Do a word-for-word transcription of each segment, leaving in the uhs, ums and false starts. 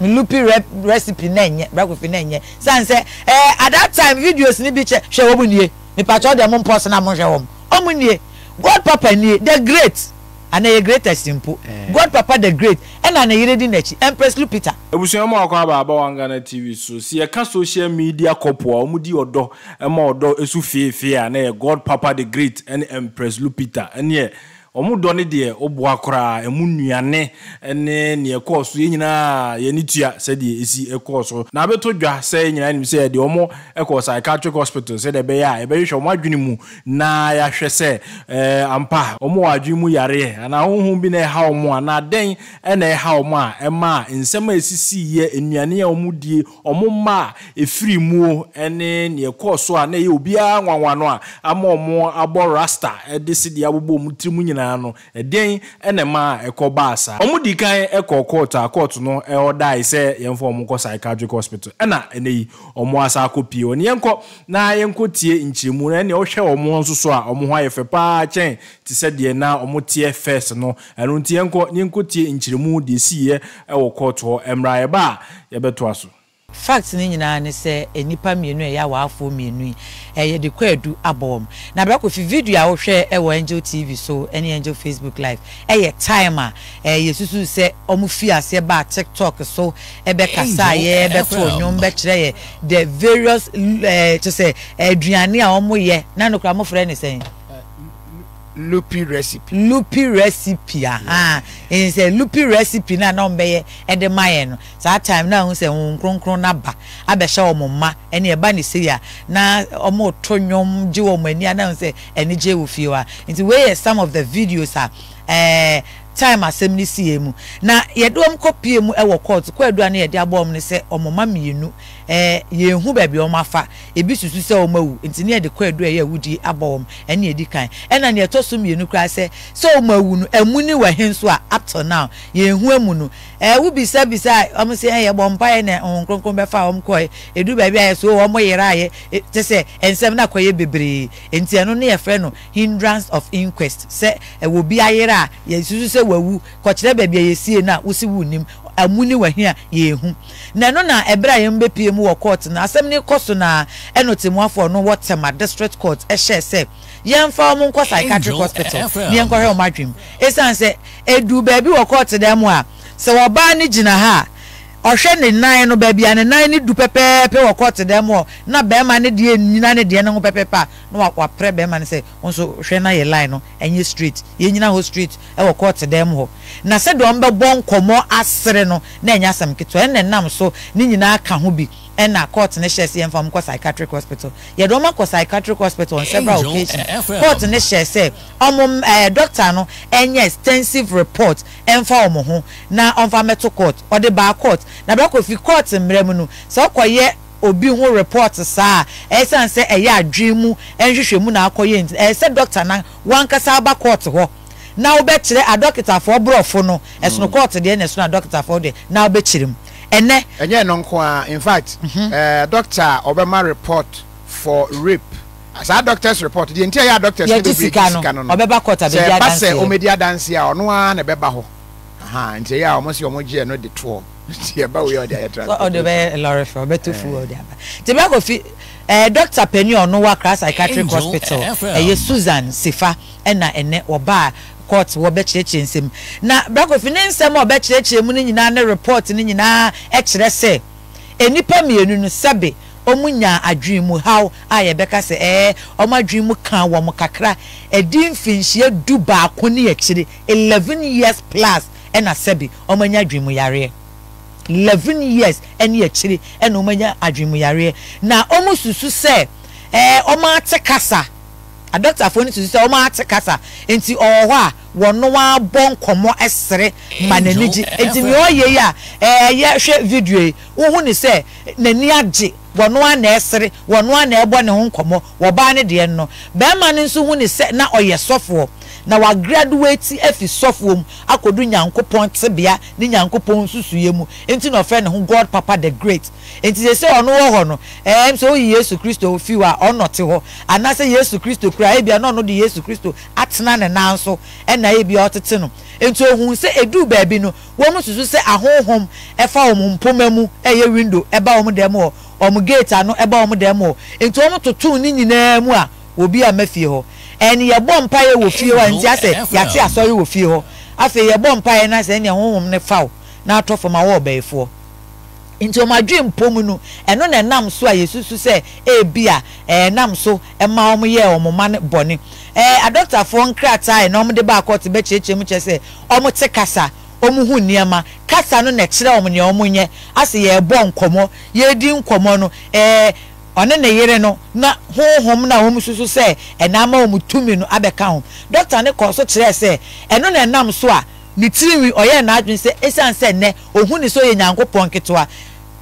Loopy recipe nene, brakufi nene. Sanse, eh, at that time videos ni biche she womunye. Me patcho de mon person na mon jawom. Omunye. Godpapa ni the great. And the greatest simple. Godpapa the great. And an yiredi nechi Empress Lupita. Ebusuya mo akwa ba ba wangana T V so. Si e ka social media couple omudi odo, e ma odo esu fiefie a na Godpapa the great and Empress Lupita. And yeah. Omu doni de obuakra emu nuane ene ne ekoso yenyina yenitua se de esi ekoso na beto dwa se yenyina nim se de omo ekoso psychiatric hospital se de be ya e be hwe omo adwene mu na ya hwe se eh ampa omo adwene mu yare ana honhun bi na ha omo ana den ene ha omo a ema nsema esisi ye enuane ya omo die omo ma efiri mu ene ne ekoso a na ye obia nwanwano a ama omo abor rasta e de se de abobo omo timu ano eden ene ma ekoba asa omudi kan ekokota court no e oda ise yemfo omko psychiatric hospital ena eneyi omo asa akopie oni yenko na yenko tie nchiremu na ne ohwe omo nsoso a omo hwa yefepa chen ti se de na omo tie first no eno nti yenko yenko tie nchiremu de siye e wo court ho emra yeba yebeto aso fact ni nyina ne se enipa mienu e ya waafo mienu e ye de kwadu abom na bra ko fi video a wo hwe e wo Angel T V so any Angel Facebook live e ye timer e yesusu se omu fi ase ba TikTok so e be kasa ye e be to nyum be kire ye the various eh to say aduane a omu ye na no kra mo frɛ ne sen Loopy recipe. Loopy recipe, aha. And say loopy recipe na na mbeye e de maye no. Sa time na hu say hun kronkron na ba. Abehya o mma ene e ba ne se ya na omo to nyom ji wo mani na hu say ene je wo fie wa. Nti we here some of the videos are eh time assembly see mu. Na ye do om kopie mu e wo court ko adua na ye de abom ne se omoma mienu eh ye hu ba bi o mafa ebi susu se o mawu nti ne de ko adua ye wudi abom ene edi kan ena ne to so mienu kra se se o mawu no emuni wa hen so a up to now ye hu emu no eh wo bi se bi se om se ye bompa ye ne onkronkron be fa om koy edu ba bi aye so o mo yera aye te se ensem na koye bebre nti eno ne ye fre no hindrance of inquest se e wo bi ayera ye susu se wawu ko kire ba bi aye sie na wo si wunim amuni wa hia yehu na no na ebra ye mbepie mu wo court na asem ni koso na enotemu afọ no wotema district court e share se yemfa mu nko psychiatric hospital ni enko he o madwem esan se edu ba bi wo court dem a se wo ba ni gina ha ohwe ne nan no ba bia ne nan ni du pepepe wo court dem o na ba ma ne de nyina ne de ne ho pepepa no wa pre ba ma ne se onso hwe na ye line no enye street ye nyina ho street e wo court dem ho na se do mbe bon komo asere no na enya sam keto en nenam so ni nyina aka ho bi en na court ne hye se en fam ko psychiatric hospital ye do ma ko psychiatric hospital on several occasions court ne hye se omum doctor no enye extensive report en fa omo ho na on fa meto court or de ba court na bra ko fi court mrem no so koye obi ho report saa e san se e ya adwe mu enhwehwe mu na akoye e se doctor na wankasa ba court ho na obekire a doctor for brofo no esono court de na esono doctor for de na obekirim ene enye no nkoa in fact eh doctor obema report for rape as a doctor's report the entire doctor's report obeba court abi dia dance say omedia dance ya ono a na beba ho aha nti ya omo si omo je no de to nti eba we odia tra odebe lorry for betufu odia ti ba ko fi eh doctor Penny ono wa psychiatric hospital eh Susan Sifa ena ene oba court wo be chirechire nsem na brako finance mo be chirechire mu nyina ne report ni nyina e kire se enipa mienu no sebe omunya adwen mu how aye beka se eh omadwen mu kan wo mu kakra edin finhie du ba ko ne e kire eleven years plus ena sebe omanya adwen mu yare eleven years ena e kire ena omanya adwen mu yare na omususu se eh omate kasa a doctor phone to say o ma atikasa enti oho a wono wa bonkomo esere maneniji enti mi oye ya eh ye hwe video wo hu ni say nani agye wono an esere wono an ebo ne honkomo wo ba ne de no be ma ne nso hu ni say na oye sofo na wa graduate efi sofwom akodu nyankopon tebia ni nyankopon susuye mu enti no fe ne ho God Papa the Great enti se se ono wo ho no em so Yesu Kristo fiwa ono te ho ana se Yesu Kristo kra e bia no no de Yesu Kristo atena ne nanso e na e bia otete no enti ohun se edu baabi no wo mu susu se ahohom e fa omu mpomamu eye window e ba omu dem ho omu gate ano e ba omu dem ho enti omu totu ni nyina mu a obi a mafie ho eni ye bom pae wo fie wa nti ase yate asori wo fie ho afi ye bom pae na se ne honhom ne fawo na atofo ma wo baefo nti o madwe mpom nu eno na nam so a Yesusu se e bia e nam so e ma om ye om ma ne bone e a doctor fo nkrata e na om de ba court be cheche mu che se om te kasa om hu niama kasa no na kire om ne om nye ase ye bom komo ye di nkomo no e One ne yere no na honhom na hom susu se enama hom tumi no abeka hom doctor ne kɔ so kyerɛ se eno na nam so a ne tiriwi ɔyɛ na adwen se esan se ne ohu ne so yɛ Nyankopɔn ketewa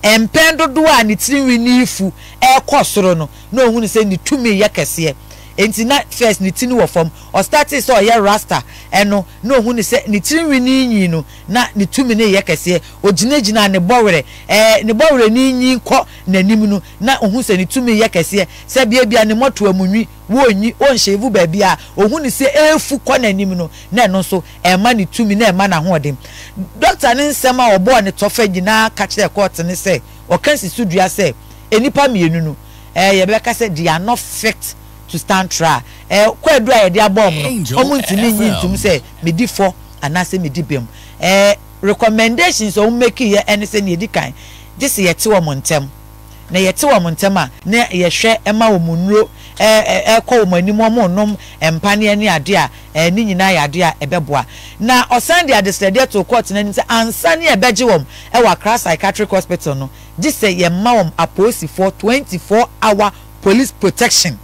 empɛn dodo a ne tiriwi ni ifu ɛkɔ soro no na ohu ne se ne tumi yɛ kɛse enti na first ne tini wɔ fam o start so ɔyɛ rasta eno na ohu ne se ne tiriwi ni nyi no na ne tumi ne yɛ kɛse ogyinegyina ne bɔwere eh ne bɔwere ni nyi kɔ nanim no na ohu se ne tumi yɛ kɛse sɛ bia bia ne moto amunwi wo nyi o nhyevu ba bia ohu ne se efu kɔ nanim no na eno so ɛma ne tumi na ɛma na ho ɔdem doctor ne nsɛm a ɔbɔ ne tɔfa gyina ka kyerɛ court ne sɛ ɔka sisu dua sɛ enipa mienu no eh yɛbɛka sɛ they are not fit to stand trial eh kwadua ye dia bomb no omuntini nyi ntum say me di for anase me di bem eh recommendations o make here anything ye di kan this ye te wo montem na ye te wo montem a na ye hwe ema wo munuro eh eh ko wo animu mo nom empane ani ade a eh ni nyina ya ade a ebeboa na osande ade study to court na ni say ansane ebeje wom e wa Accra psychiatric hospital no this ye ma wom aposi for twenty-four hour police protection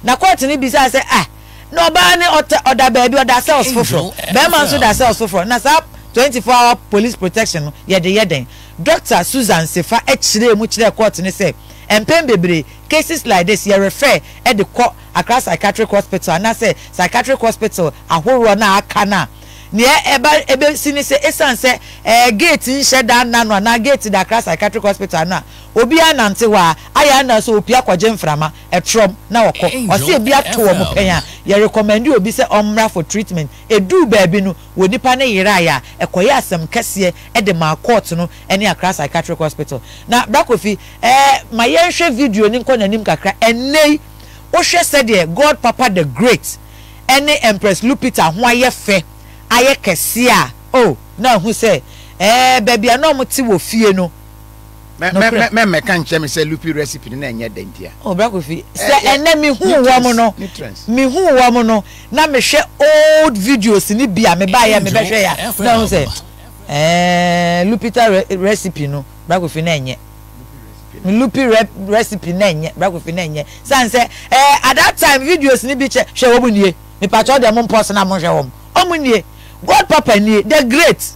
na court ni bi say ah no ba ni oda baby oda cells foforo be man so da cells foforo na sa twenty-four hour police protection ye de ye den Doctor Susan Sefa e chire mu chire court ni say empem bebere cases like this ye refer e de court Accra psychiatric hospital na say psychiatric hospital ahoro na aka na ne eba ebe sini say esan say eh gate nche da nanu na gate da Accra psychiatric hospital na obi anante wa aya na so obi akwaje mframa e trom na wokọ o se obi ato wo mpenya ye recommend obi se omra for treatment edu baabi no wonipa ne yire aya ekoye asem kese e de ma court no ene Accra psychiatric hospital na brakofi eh ma yenhwe video ni nko nanim kakra enei wo hwe se de God Papa the Great ene Empress Lupita ho aye fe aye kese a oh na hu se eh baabi anom ti wo fie no me me me me kan che me say lupi recipe na enye dentia o bra ko fi se ene mi hu wo mo no mi hu wo mo no na me hwe old videos ni bia me ba ya me be hwe ya na ho say eh Lupita recipe no bra ko fi na enye lupi recipe na enye bra ko fi na enye san say eh at that time videos ni bi che hwe wo mo nie me pa cho dem mposo na mo hwe wo mo nie God Papa nie the Great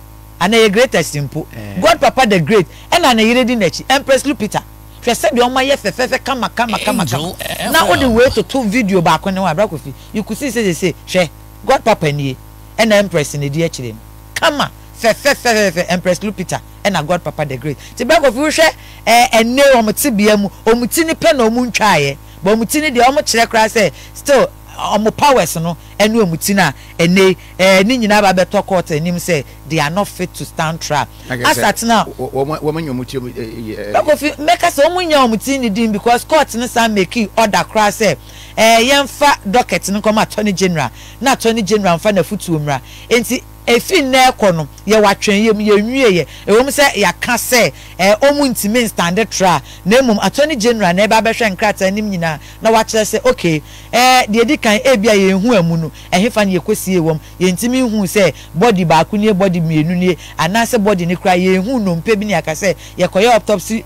and a greater simple eh. God Papa the Great and an iredi nechi Empress Lupita she said the omaye fefefe kama kama kama kama na all the way to two video back when we brakofi you could see say say she God Papa nie and Empress ne die akirem kama fefefe Empress Lupita and God Papa the Great ti brakofi she eh ene omti bia mu omti ni pe na omuntwae but omti ni de omkire kra say still omo powers no enu omuti na ene eh ni nyina ba beto court enim say they are not fit to stand trial as at now wo manyo omuti make us omunya omuti ni din because court ni san make order cra say eh yemfa docket ni come attorney general na attorney general fa na futu omra enti efi na ekɔ no ye watwen yem ye nwie ye ehom sɛ ya ka sɛ eh omuntimi standard trial na emum attorney general na eba behwɛ nkrata anim nyina na wakyerɛ sɛ okay eh de edi kan ebia ye hu amu no ehefa na ye kɔsie wɔm ye ntimi hu sɛ body baako ne body mienu ne anaasɛ body ne kra ye hu no mpɛ bi ne aka sɛ ye kɔyɛ autopsy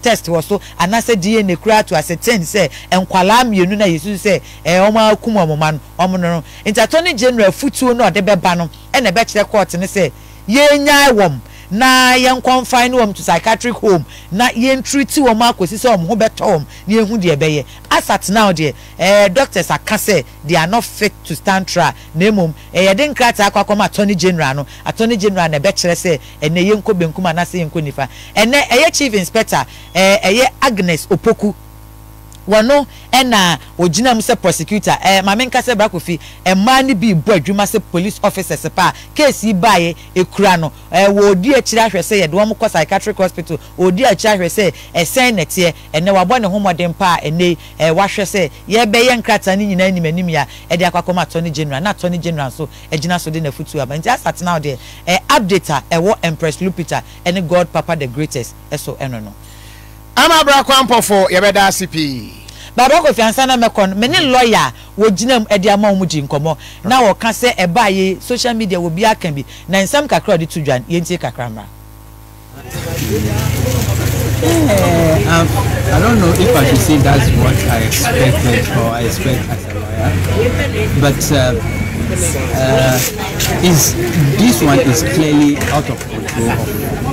test was so anase D N A kura to ascertain say enkwala mienu na Yesu say eh omo akum omo man omo no attorney general futuo no de beba no e na be kire court ne say ye nyae wom na yen confine wom to psychiatric home na yen treat wom akwesi se wom ho beto wom na ehu de ebeye as at now de eh doctors aka say they are not fit to stand trial na emom eh ye den krata akwa kom attorney general no attorney general na be kire say ene yen ko benkum anase yen ko nifa ene eye chief inspector eh eye Agnes Opoku wano ena ojina mse prosecutor eh mamenka se brakofi e mani bi bo adwuma se police officer se pa case bae ekura no eh wo di akira hwese ye de wo mko psychiatric hospital odi akira hwese e sen nete ene wabo ne homodem pa ene eh wahwe se ye be ye nkrata ni nyina nim anim ya e de akwakom attorney general na attorney general so ejina so de na futu aba nti asat now de eh updater e wo Empress Lupita ene God Papa the greatest eso eno no ama bra kwampofo yebeda C P baba ko fiansa na mekon meni lawyer wo jinam edi ama omudi nkomo na wo ka se ebaye social media wo bia kan bi na nsam kakra de tudwan yentie kakra mra I don't know if I should say that's what I expected or I expect as a lawyer, but uh, uh, is this one is clearly out of control of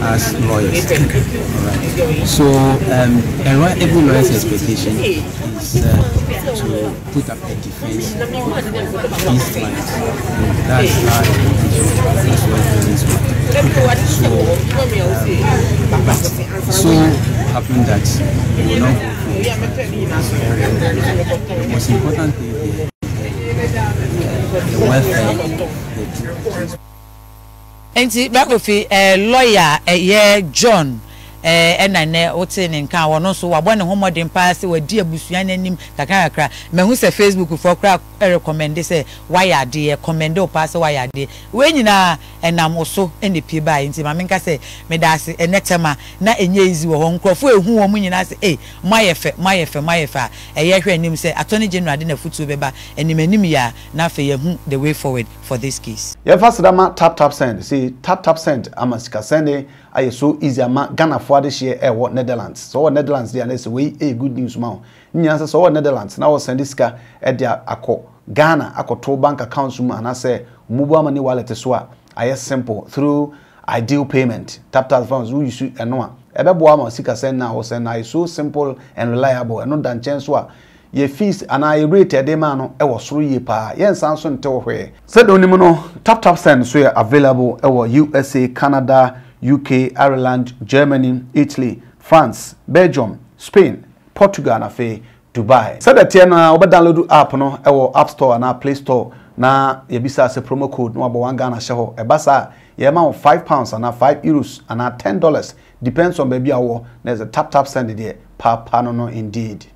us lawyers. Right. So um, every lawyer's expectation is uh, to put up a defense against my client. That's how it is. So happened that you know the most important thing the welfare. Enti bakofi eh lawyer eh John eh enane otene nka wono so wabone homodin pa se wadi abusuan anim kaka kaka mehu se Facebook for kra recommend se wire de recommend o pa se wire de we nyina enam so enepie ba enti ma menka se medase enetema na enye izi wo honkrofo ehu wo nyina se eh mayefe mayefe mayefa eye hwe anim se attorney general de na futu beba enim anim ya na fe yehu the way forward for this case ye fast dama tap tap send see tap tap send amasika send aye so easy ama Ghana for this year eh what Netherlands so what Netherlands there say we eh good news ma nyansa so what Netherlands now send this ka eh dia akọ Ghana akoto bank account mu ana say mobile money wallet so a aye simple through ideal payment Taptap funds we use eno a ebeboa ma sika send na wo send na so simple and reliable eno dan chen so a ye fees ana ye rate de ma no e wo soro ye pa ye nsan so nte wo hwe said onimu no Taptap send so available e wo U S A, Canada, U K, Ireland, Germany, Italy, France, Belgium, Spain, Portugal na fe Dubai. Sada tiana oba download app no ewo App Store na Play Store na yebisa se promo code no abo wanga na sheho ebasa yema on five pounds and five euros and ten dollars depends on baby awo na ze tap tap send there pa pa no no indeed.